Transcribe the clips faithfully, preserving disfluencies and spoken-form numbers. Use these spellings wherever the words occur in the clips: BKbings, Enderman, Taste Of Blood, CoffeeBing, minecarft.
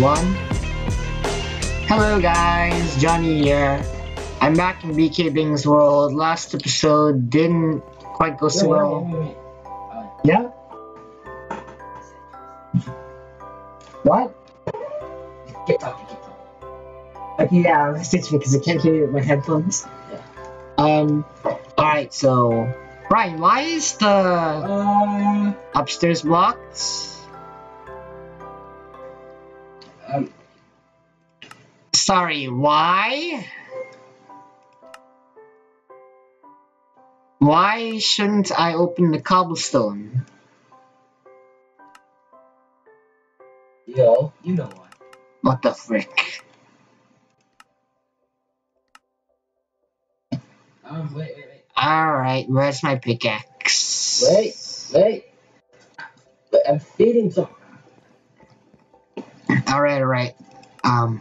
one. Hello guys, Johnny here. I'm back in BKbings world. Last episode didn't quite go so well. Yeah? What? Keep talking, keep talking. Okay, yeah, I'll switch because I can't hear you with my headphones. Yeah. Um, alright, so... Brian, why is the um, upstairs blocked? Um, Sorry, why? Why shouldn't I open the cobblestone? Yo, you know why. What the frick? Um, wait, wait, wait. Alright, where's my pickaxe? Wait, wait. Wait, I'm feeding something. Alright, alright. Um.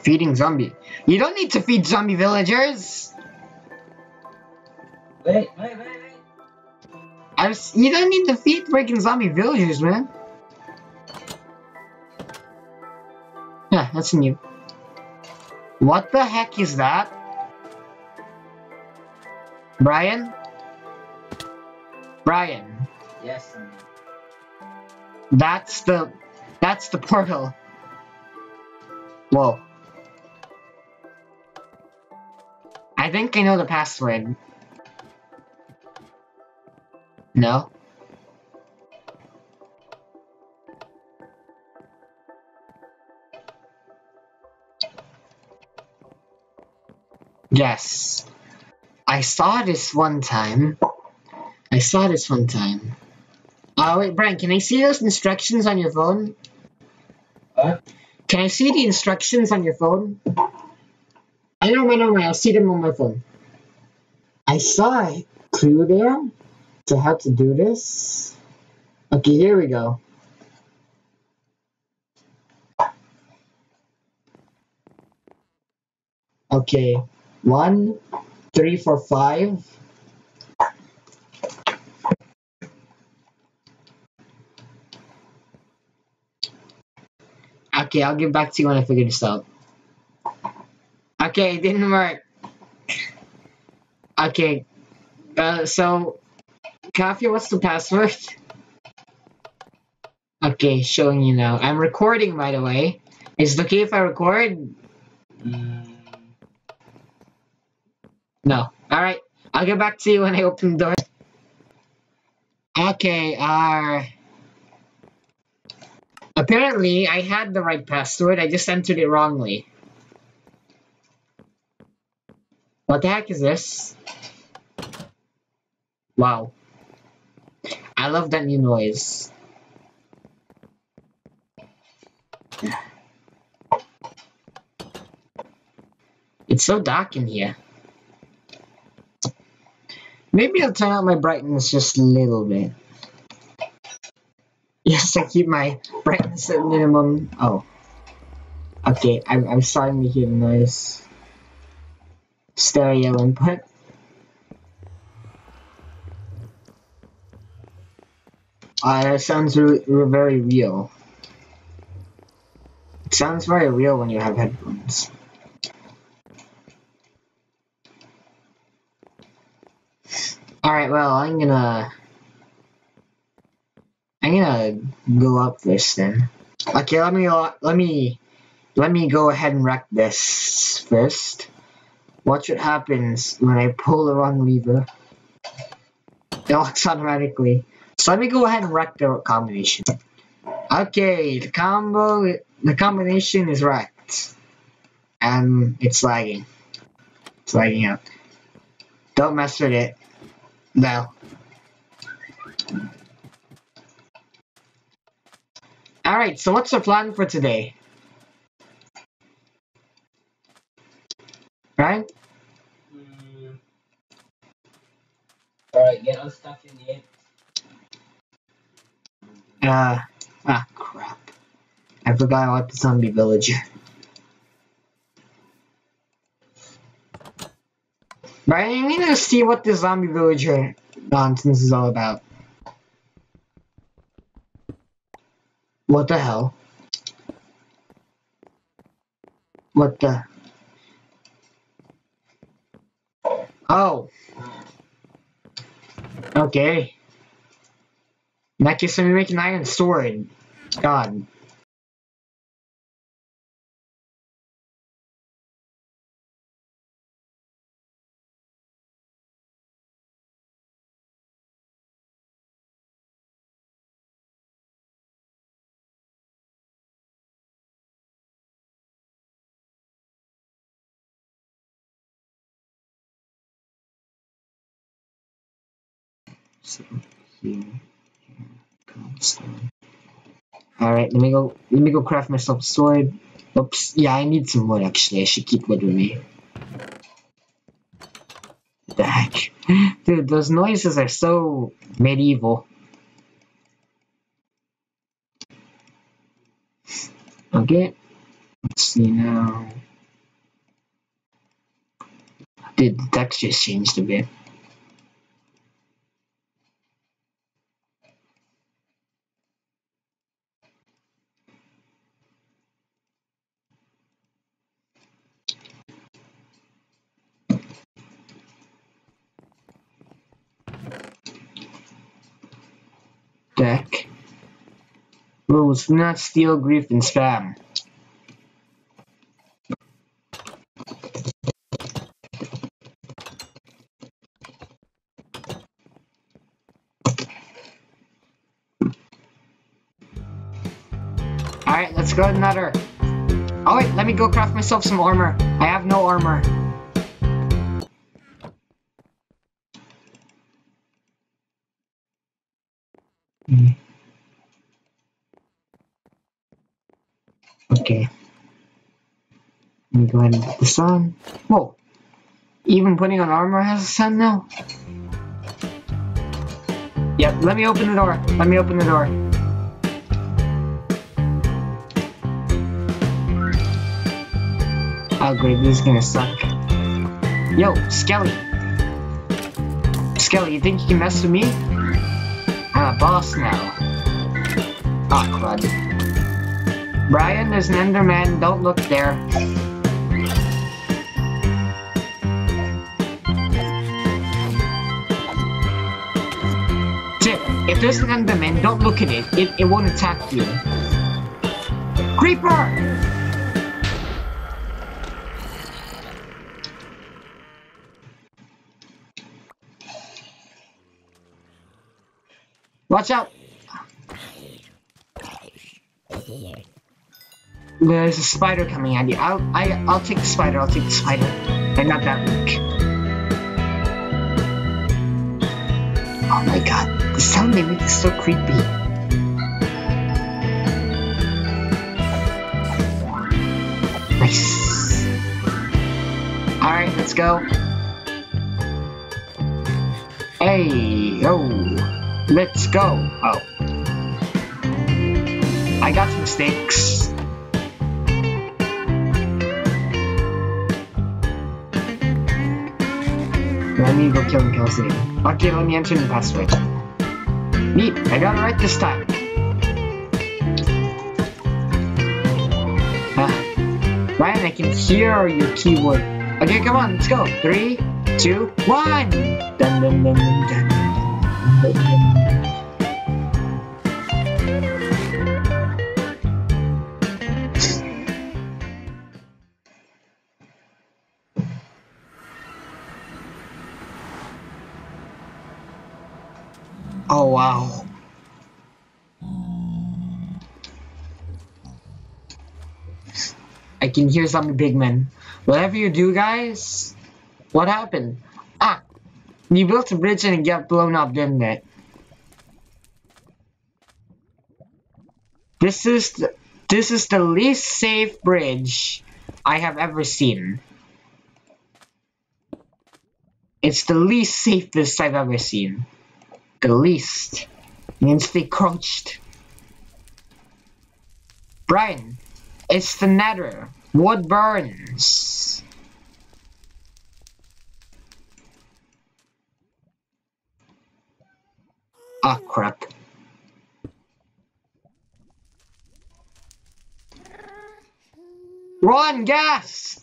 Feeding zombie. You don't need to feed zombie villagers. Wait, wait, wait, wait. I was, you don't need to feed freaking zombie villagers, man. Yeah, that's new. What the heck is that? Brian? Brian. Yes. Sir. That's the, that's the portal. Whoa. I think I know the password. No? Yes. I saw this one time. I saw this one time. Oh, wait, Brian, can I see those instructions on your phone? Huh? Can I see the instructions on your phone? I don't mind, I don't mind, I'll see them on my phone. I saw a clue there to how to do this. Okay, here we go. Okay, one, three, four, five. Okay, I'll get back to you when I figure this out. Okay, it didn't work. Okay, uh, so, Coffee, what's the password? Okay, showing you now. I'm recording, by the way. Is it okay if I record? Mm. No. Alright, I'll get back to you when I open the door. Okay, uh... apparently, I had the right password, I just entered it wrongly. What the heck is this? Wow. I love that new noise. It's so dark in here. Maybe I'll turn out my brightness just a little bit. Yes, I keep my brightness at minimum. Oh. Okay, I'm, I'm starting to hear the noise. Stereo input. Uh, that sounds re re very real. It sounds very real when you have headphones. Alright, well, I'm gonna... I'm gonna go up this then. Okay, let me... let me... let me go ahead and wreck this first. Watch what happens when I pull the wrong lever. It locks automatically. So let me go ahead and wreck the combination. Okay, the combo, the combination is wrecked. And it's lagging. It's lagging out. Don't mess with it. No. Alright, so what's the plan for today? Right? Mm. Alright, get unstuck in the end. Uh, ah, crap. I forgot about the zombie villager. But I need to see what this zombie villager nonsense is all about. What the hell? What the? Oh. Okay. In that case, let me make an iron sword. God. So here, here comes down. Alright, let me go let me go craft myself a sword. Oops, yeah, I need some wood actually. I should keep wood with me. What the heck? Dude, those noises are so medieval. Okay. Let's see now. Dude, the texture's changed a bit. Deck. Rules: do not steal, grief, and spam. Alright, let's go another. Oh wait, let me go craft myself some armor. I have no armor. Okay. Let me go ahead and put this on. Whoa! Even putting on armor has a sun now? Yep, let me open the door. Let me open the door. Oh great, this is gonna suck. Yo, Skelly! Skelly, you think you can mess with me? I'm a boss now. Awkward. Brian, there's an Enderman. Don't look there. Chip, if there's an Enderman, don't look at it. It, it won't attack you. Creeper! Watch out! There's a spider coming at you. I'll, I, I'll take the spider, I'll take the spider. I'm not that weak. Oh my god, the sound they make is so creepy. Nice. Alright, let's go. Hey, oh. Let's go! Oh. I got some sticks. Let me go kill him, kill City. Okay, let me enter the password. Neat, I got it right this time. Ah. Ryan, I can hear your keyboard. Okay, come on, let's go. Three, two, one! Dun dun dun dun dun. Oh wow. I can hear some big men. Whatever you do, guys, what happened? Ah! You built a bridge and it got blown up, didn't it? This is the, this is the least safe bridge I have ever seen. It's the least safest I've ever seen. The least. Means they crouched. Brian, it's the Nether. Wood burns. Ah, crap. Run, gas!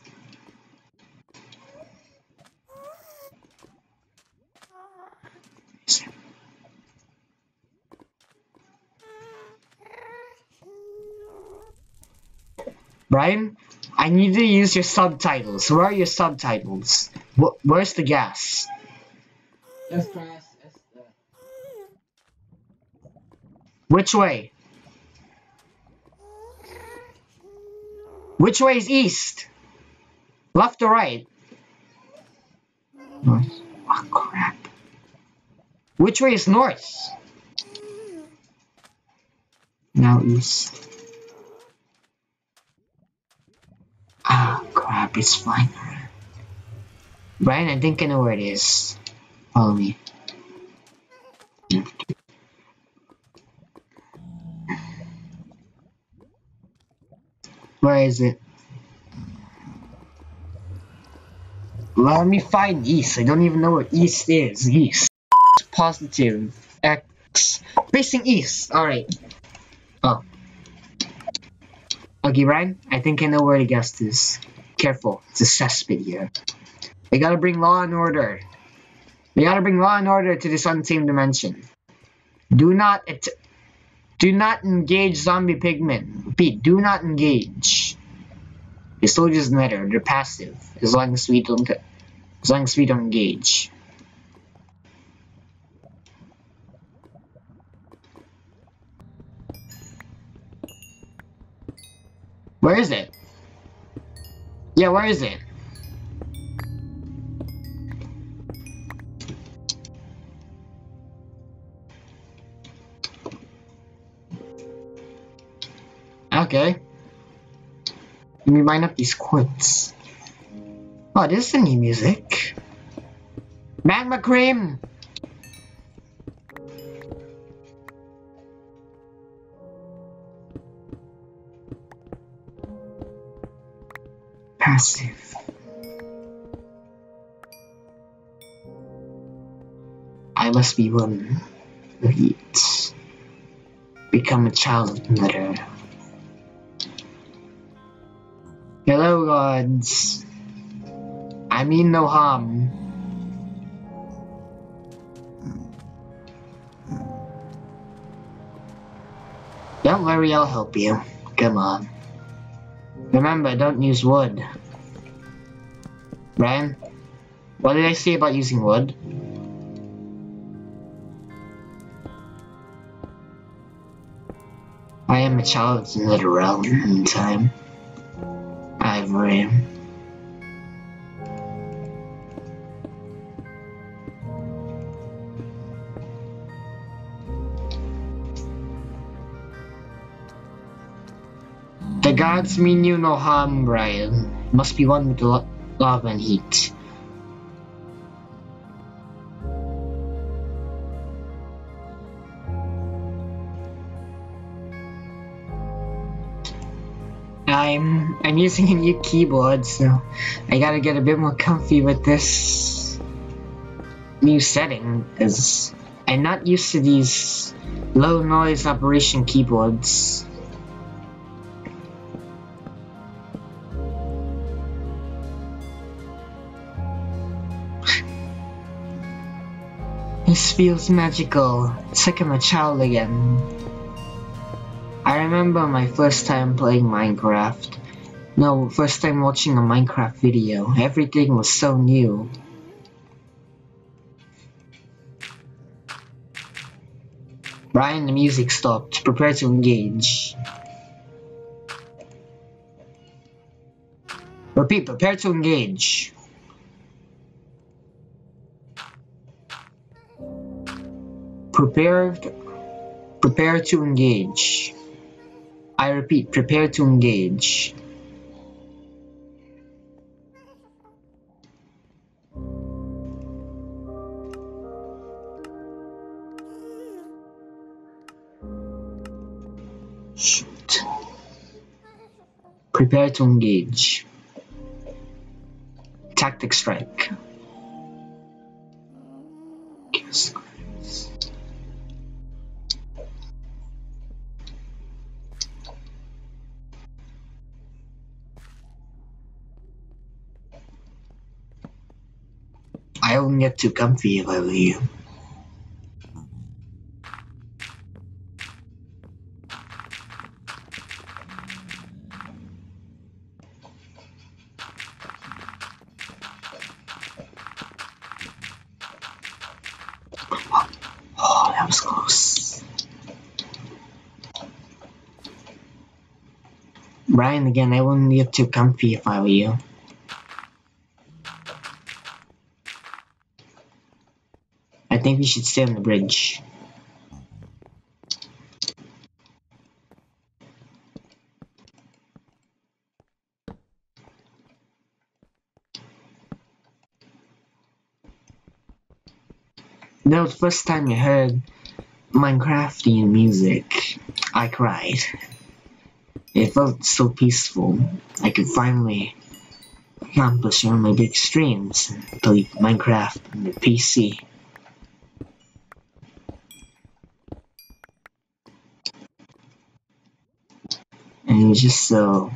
Brian, I need to use your subtitles. Where are your subtitles? Wh where's the gas? Yes, gas. Which way? Which way is east? Left or right? North. Oh, crap. Which way is north? Now east. Ah, oh, crap, it's flying around. Brian, I think I know where it is. Follow me. Where is it? Let me find east. I don't even know where east is. East. Positive. X. Facing east. Alright. Oh. Okay, Ryan, I think I know where to guess this. Careful, it's a cesspit here. We gotta bring law and order. We gotta bring law and order to this untamed dimension. Do not att do not engage zombie pigmen. Repeat, do not engage. The soldiers matter, they're passive. As long as we don't as long as we don't engage. Where is it? Yeah, where is it? Okay. Let me mine up these quartz. Oh, this is the new music. Magma cream! Passive. I must be one with heat. Become a child murderer. Hello, gods. I mean no harm. Don't worry, I'll help you. Come on. Remember, don't use wood. Brian, what did I say about using wood? I am a child in that realm in time. Ivory. The gods mean you no harm, Brian. Must be one with lo love and heat. I'm I'm using a new keyboard, so I gotta get a bit more comfy with this new setting, because I'm not used to these low noise operation keyboards. This feels magical. It's like I'm a child again. I remember my first time playing Minecraft. No, first time watching a Minecraft video. Everything was so new. Brian, the music stopped. Prepare to engage. Repeat, prepare to engage. Prepare to, prepare to engage. I repeat, prepare to engage. Shoot. Prepare to engage. Tactic strike. wouldn't get too comfy if I were you. Oh, that was close. Brian, again, I wouldn't get too comfy if I were you. I think we should stay on the bridge. That was the first time I heard Minecraftian music. I cried. It felt so peaceful. I could finally accomplish one of my big streams and play Minecraft on the P C. And it was just so...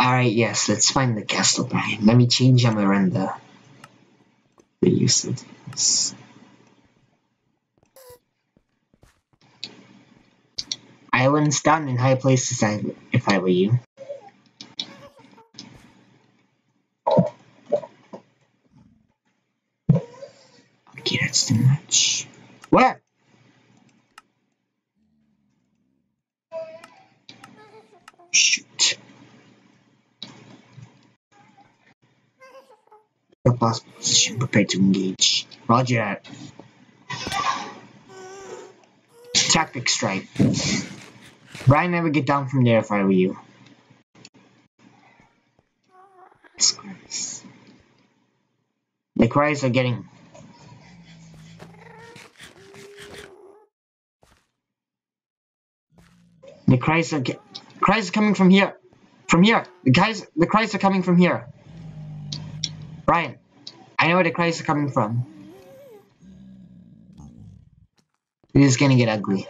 Alright, yes, let's find the castle, Brian. Let me change on my render. The use of this. I wouldn't stand in high places if I were you. Okay, that's too much. What? Shoot. Possible position, prepare to engage. Roger that. Tactic strike. Brian, never get down from there if I were you. The cries are getting. The cries are get. Cries are coming from here. From here. The guys. The cries are coming from here. Brian, I know where the cries are coming from. This is gonna get ugly.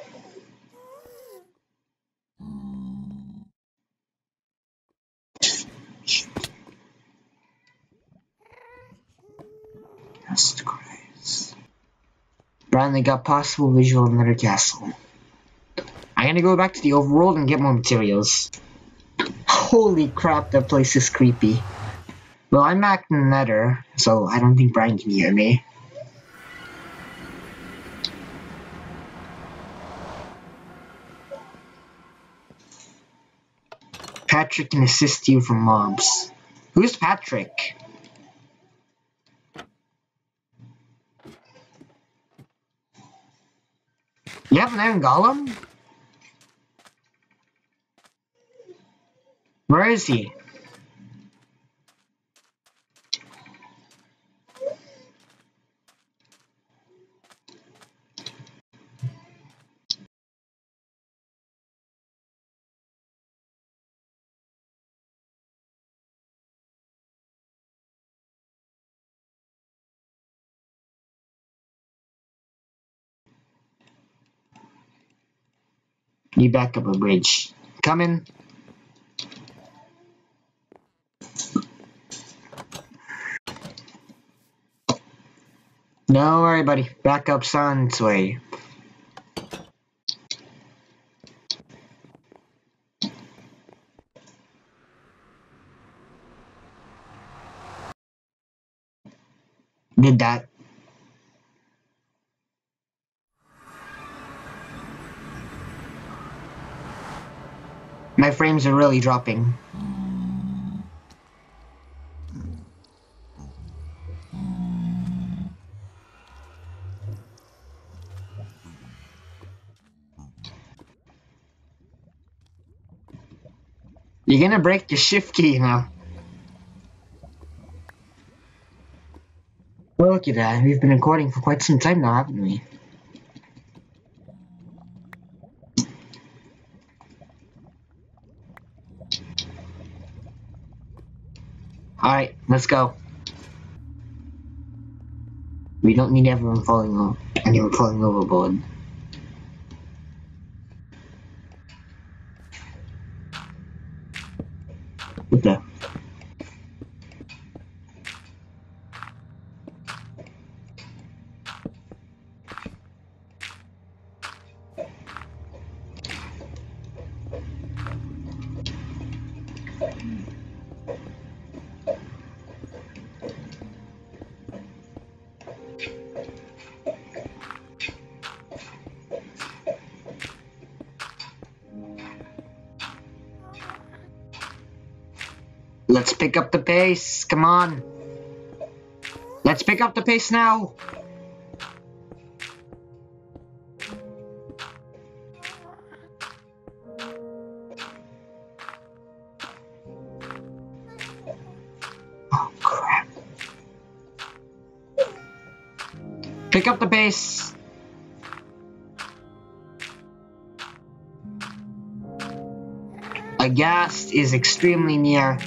That's the cries. Brian, they got possible visual of another castle. I'm gonna go back to the overworld and get more materials. Holy crap, that place is creepy. Well, I'm back in the nether, so I don't think Brian can hear me. Patrick can assist you from mobs. Who's Patrick? You have an iron golem? Where is he? You back up a bridge. Come in. Don't worry, buddy. Back up Sun's way. Did that. My frames are really dropping. You're gonna break your shift key now. Well, look at that. We've been recording for quite some time now, haven't we? Alright, let's go. We don't need everyone falling over, anyone falling overboard. What the? Let's pick up the pace. Come on. Let's pick up the pace now. Oh, crap. Pick up the pace. A gas is extremely near.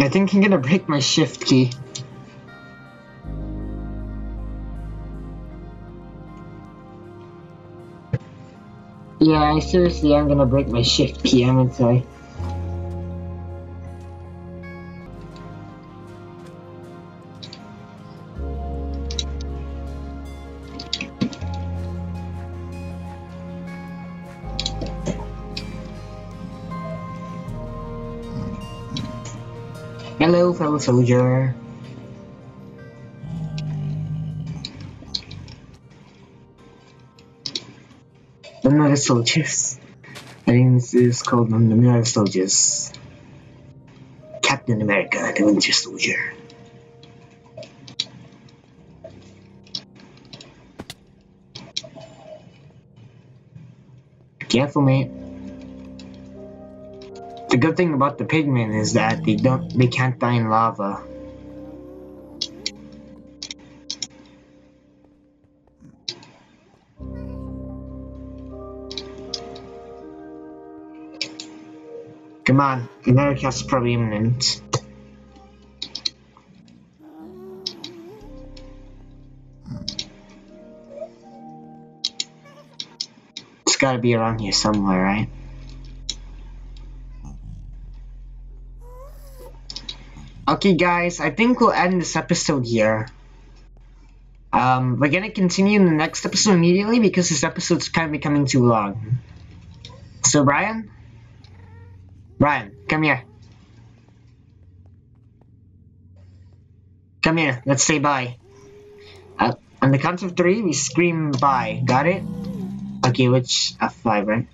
I think I'm gonna break my shift key. Yeah, I seriously am gonna break my shift key, I'm gonna say. Hello, fellow soldier. The United Soldiers. I think this is called the United Soldiers. Captain America, the Winter Soldier. Careful, mate. The good thing about the pigmen is that they don't they can't die in lava. Come on, America's probably imminent. It's gotta be around here somewhere, right? Okay guys, I think we'll end this episode here. Um, we're gonna continue in the next episode immediately because this episode's kind of becoming too long. So Brian? Brian, come here. Come here, let's say bye. Uh, on the count of three, we scream bye, got it? Okay, which F five, right?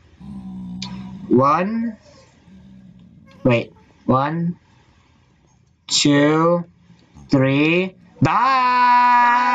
One. Wait, one. Two, three, bye!